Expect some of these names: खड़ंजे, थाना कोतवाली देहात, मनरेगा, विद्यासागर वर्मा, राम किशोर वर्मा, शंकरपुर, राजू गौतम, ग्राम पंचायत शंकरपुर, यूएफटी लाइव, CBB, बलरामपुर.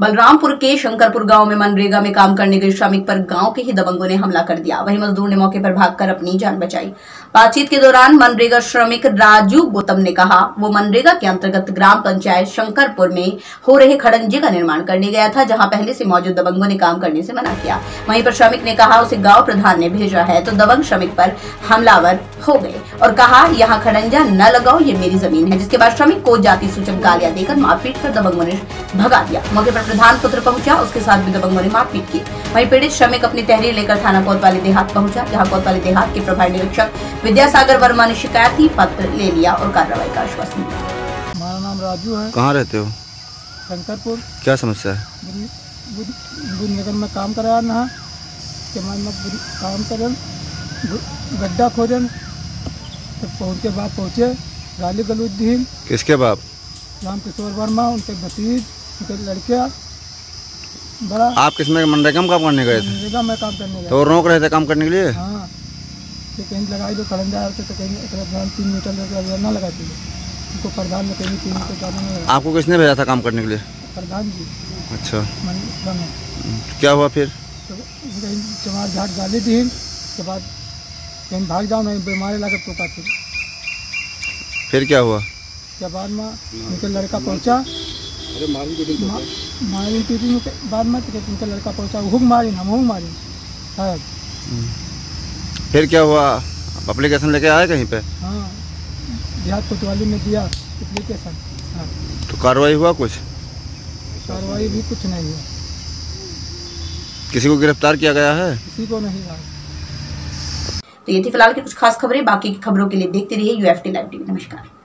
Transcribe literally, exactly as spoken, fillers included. बलरामपुर के शंकरपुर गांव में मनरेगा में काम करने गए श्रमिक पर गांव के ही दबंगों ने हमला कर दिया। वहीं मजदूर ने मौके पर भागकर अपनी जान बचाई। बातचीत के दौरान मनरेगा श्रमिक राजू गौतम ने कहा वो मनरेगा के अंतर्गत ग्राम पंचायत शंकरपुर में हो रहे खड़ंजे का निर्माण करने गया था, जहाँ पहले से मौजूद दबंगों ने काम करने से मना किया। वहीं पर श्रमिक ने कहा उसे गाँव प्रधान ने भेजा है, तो दबंग श्रमिक पर हमलावर हो गए और कहा यहाँ खड़ंजा न लगाओ, ये मेरी जमीन है। जिसके बाद श्रमिक को जाति सूचक गालियां देकर मारपीट कर दबंगों ने भगा दिया। मौके पर प्रधान पुत्र पहुंचा, उसके साथ भी दबंगों ने मारपीट की। वहीं पीड़ित श्रमिक अपनी तहरीर लेकर थाना कोतवाली देहात पहुंचा, जहां कोतवाली देहात के प्रभारी निरीक्षक विद्यासागर वर्मा ने शिकायती पत्र ले लिया और कार्रवाई का आश्वासन दिया। हमारा नाम राजू है। कहाँ रहते हो? शंकरपुर। क्या समस्या है? काम कराया ना काम कर गड्ढा खोजन तो पहुँच के बाप पहुँचे गाली गलूज दी। किसके बाप? राम किशोर वर्मा, उनके भतीज, उनके लड़किया बड़ा। आप किसमें मनरेगा में काम करने गए थे? मनरेगा में काम करने गए तो रोक रहे थे काम करने के लिए। हाँ, तो कहीं लगाई जो खड़ंजा आते तो कहीं प्रधान तीन मीटर न लगाती है, उनको प्रधान में कहीं तीन मीटर काम नहीं। आपको किसने भेजा था काम करने के लिए? प्रधान जी। अच्छा, क्या हुआ फिर? चमार झाट गाली दी, उसके बाद कहीं भाग जाओ नहीं बीमारी लाकर टोका। फिर फिर क्या हुआ? क्या बाद में उनके लड़का पहुंचा, अरे मारी पीटी मारी पीटी में बाद में उनका लड़का पहुंचा, हुक मारी हम हुक मारी शायद। फिर क्या हुआ? एप्लीकेशन लेके आए कहीं पे? हाँ, देहात कोतवाली में दिया एप्लीकेशन। हाँ, तो कार्रवाई हुआ? कुछ कार्रवाई भी कुछ नहीं हुआ। किसी को गिरफ्तार किया गया है? किसी को नहीं। तो ये थी फिलहाल की कुछ खास खबरें। बाकी की खबरों के लिए देखते रहिए यूएफटी लाइव टीवी। नमस्कार।